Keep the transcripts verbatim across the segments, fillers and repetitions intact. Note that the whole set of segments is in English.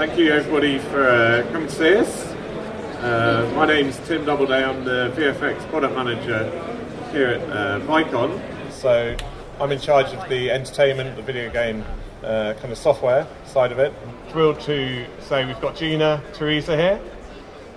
Thank you everybody for uh, coming to see us. Uh, my name's Tim Doubleday, I'm the V F X product manager here at uh, Vicon. So I'm in charge of the entertainment, the video game uh, kind of software side of it. Thrilled to say we've got Gina Teresa here,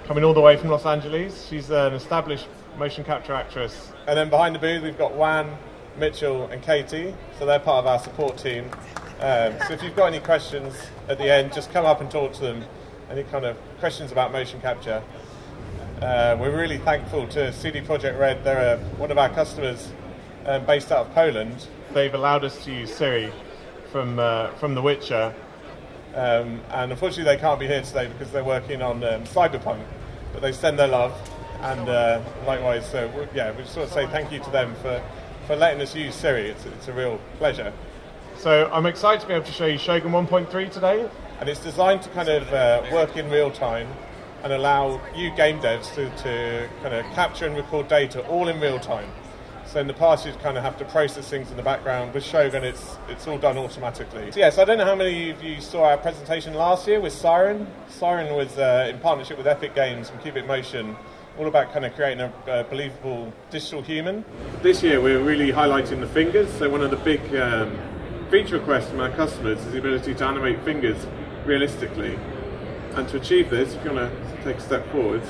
coming all the way from Los Angeles. She's an established motion capture actress. And then behind the booth we've got Juan, Mitchell and Katie, so they're part of our support team. Um, so if you've got any questions at the end, just come up and talk to them. Any kind of questions about motion capture. Uh, we're really thankful to C D Projekt Red. They're a, one of our customers um, based out of Poland. They've allowed us to use Ciri from, uh, from The Witcher. Um, and unfortunately they can't be here today because they're working on um, Cyberpunk. But they send their love, and uh, likewise, so we're, yeah, we just want to say thank you to them for for letting us use Ciri. It's, it's a real pleasure. So I'm excited to be able to show you Shogun one point three today. And it's designed to kind of uh, work in real time and allow you game devs to, to kind of capture and record data all in real time. So in the past you'd kind of have to process things in the background. With Shogun it's it's all done automatically. So yes, I don't know how many of you saw our presentation last year with Siren. Siren was uh, in partnership with Epic Games and Cubic Motion, all about kind of creating a uh, believable digital human. This year we're really highlighting the fingers, so one of the big um, feature requests from our customers is the ability to animate fingers realistically. And to achieve this, if you want to take a step forwards,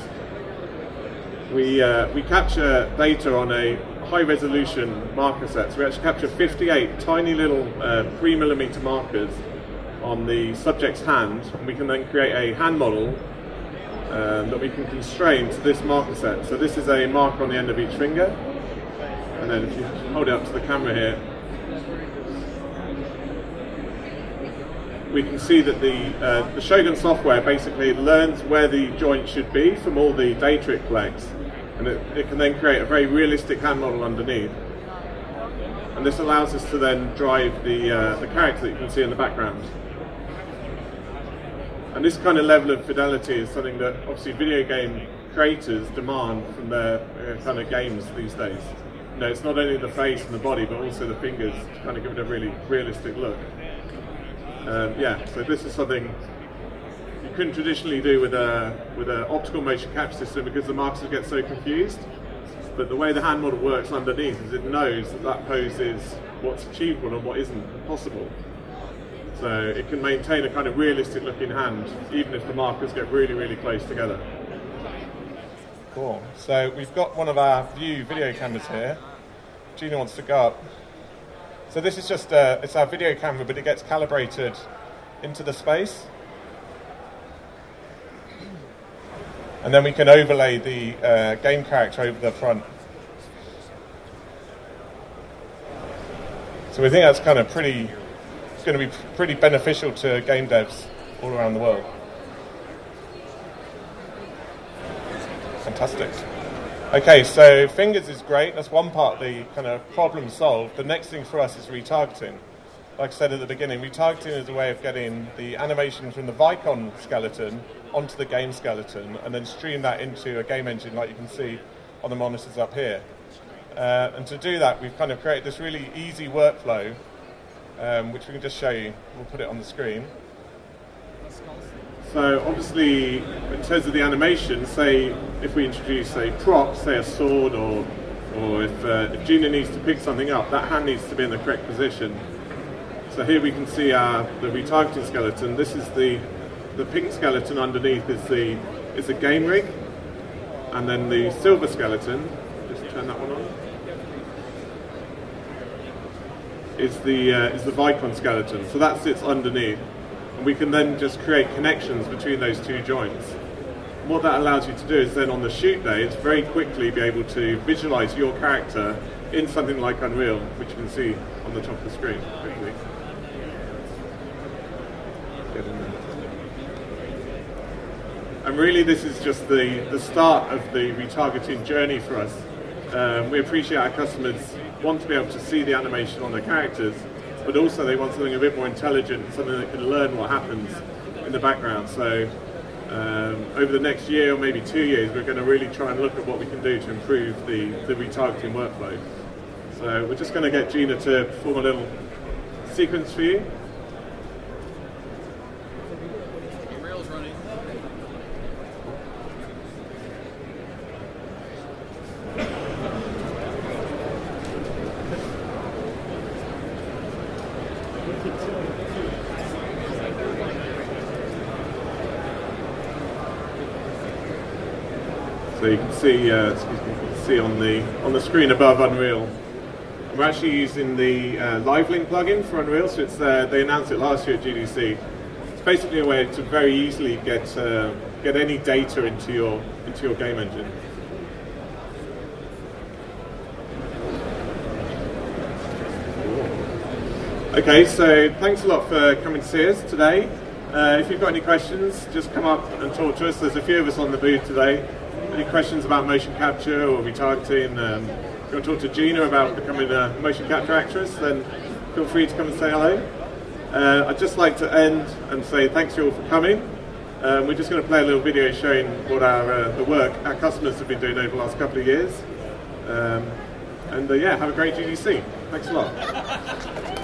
we, uh, we capture data on a high resolution marker set, so we actually capture fifty-eight tiny little uh, three millimeter markers on the subject's hand, and we can then create a hand model Um, that we can constrain to this marker set. So this is a marker on the end of each finger, and then if you hold it up to the camera here, we can see that the, uh, the Shogun software basically learns where the joint should be from all the data it collects, and it, it can then create a very realistic hand model underneath. And this allows us to then drive the, uh, the character that you can see in the background. And this kind of level of fidelity is something that obviously video game creators demand from their uh, kind of games these days. You know, it's not only the face and the body, but also the fingers to kind of give it a really realistic look. Um, yeah, so this is something you couldn't traditionally do with a with an optical motion capture system because the markers get so confused. But the way the hand model works underneath is it knows that that pose is what's achievable and what isn't possible. So it can maintain a kind of realistic looking hand, even if the markers get really, really close together. Cool. So we've got one of our view video cameras here. Gina wants to go up. So this is just a, it's our video camera, but it gets calibrated into the space. And then we can overlay the uh, game character over the front. So we think that's kind of pretty... It's going to be pretty beneficial to game devs all around the world. Fantastic. Okay, so fingers is great. That's one part of the kind of problem solved. The next thing for us is retargeting. Like I said at the beginning, retargeting is a way of getting the animation from the Vicon skeleton onto the game skeleton and then stream that into a game engine like you can see on the monitors up here. Uh, and to do that, we've kind of created this really easy workflow Um, which we can just show you. We'll put it on the screen. So obviously, in terms of the animation, say if we introduce a prop, say a sword, or or if, uh, if Gina needs to pick something up, that hand needs to be in the correct position. So here we can see our the retargeting skeleton. This is the the pink skeleton underneath is the is the game rig, and then the silver skeleton. Just turn that one on. Is the, uh, is the Vicon skeleton, so that sits underneath, and we can then just create connections between those two joints. And what that allows you to do is then on the shoot day, it's very quickly be able to visualize your character in something like Unreal, which you can see on the top of the screen quickly. And really this is just the, the start of the retargeting journey for us. Um, we appreciate our customers want to be able to see the animation on their characters, but also they want something a bit more intelligent, something that can learn what happens in the background. So um, over the next year or maybe two years, we're going to really try and look at what we can do to improve the, the retargeting workflow. So we're just going to get Gina to perform a little sequence for you. so you can see, uh, excuse me, you can see on the on the screen above Unreal. I'm actually using the uh, Live Link plugin for Unreal, so it's uh, they announced it last year at G D C. It's basically a way to very easily get uh, get any data into your into your game engine. Okay, so thanks a lot for coming to see us today. Uh, if you've got any questions, just come up and talk to us. There's a few of us on the booth today. Any questions about motion capture or retargeting? Um, if you want to talk to Gina about becoming a motion capture actress, then feel free to come and say hello. Uh, I'd just like to end and say thanks you all for coming. Um, we're just going to play a little video showing what our uh, the work our customers have been doing over the last couple of years. Um, and uh, yeah, have a great G D C. Thanks a lot.